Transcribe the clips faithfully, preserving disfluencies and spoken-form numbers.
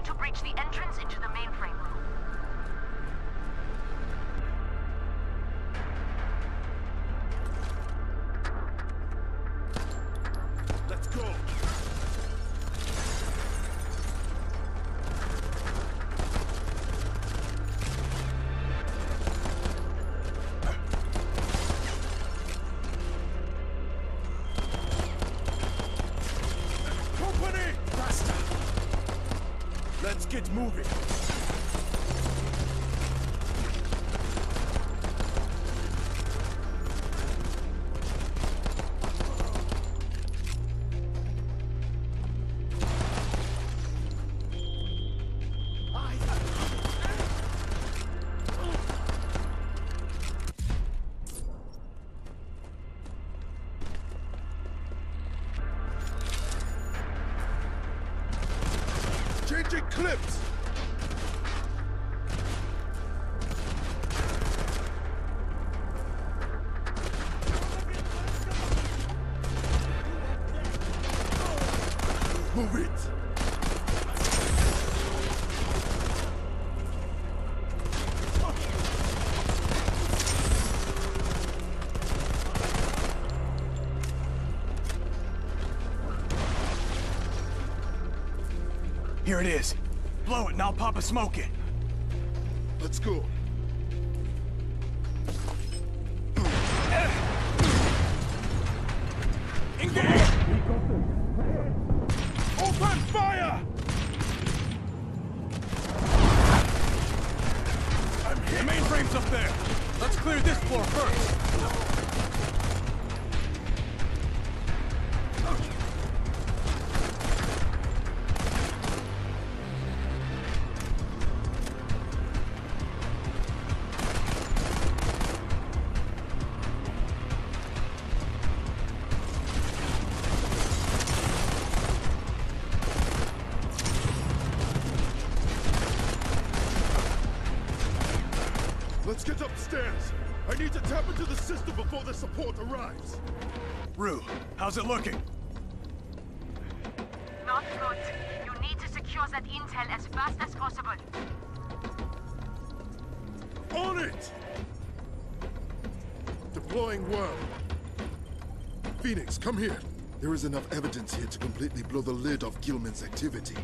need to breach the entrance into the mainframe. Let's go! Let's get moving. Clipped! Move it! Here it is. Blow it and I'll pop a smoke in. Let's go. Engage! Open fire! I'm here. The mainframe's up there. Let's clear this floor first. Let's get upstairs. I need to tap into the system before the support arrives. Rue, how's it looking? Not good. You need to secure that intel as fast as possible. On it! Deploying worm. Phoenix, come here. There is enough evidence here to completely blow the lid off Gilman's activity.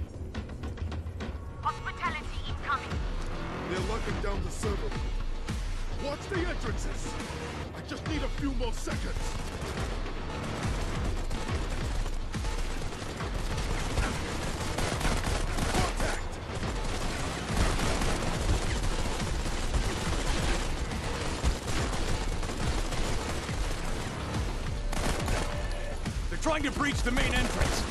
Hospitality incoming. They're locking down the server. Watch the entrances! I just need a few more seconds! Contact! They're trying to breach the main entrance!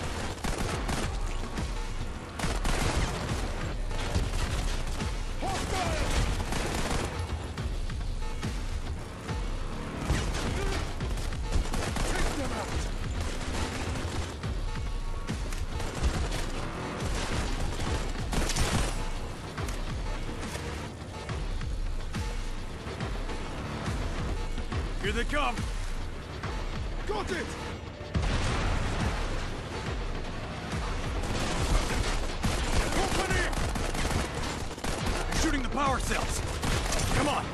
Here they come! Got it! Company! They're shooting the power cells! Come on!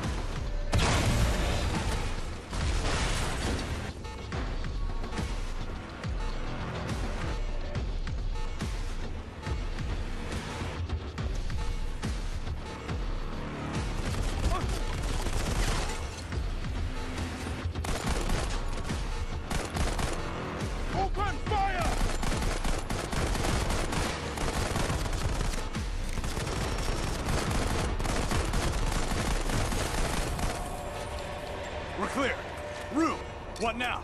We're clear. Rue, what now?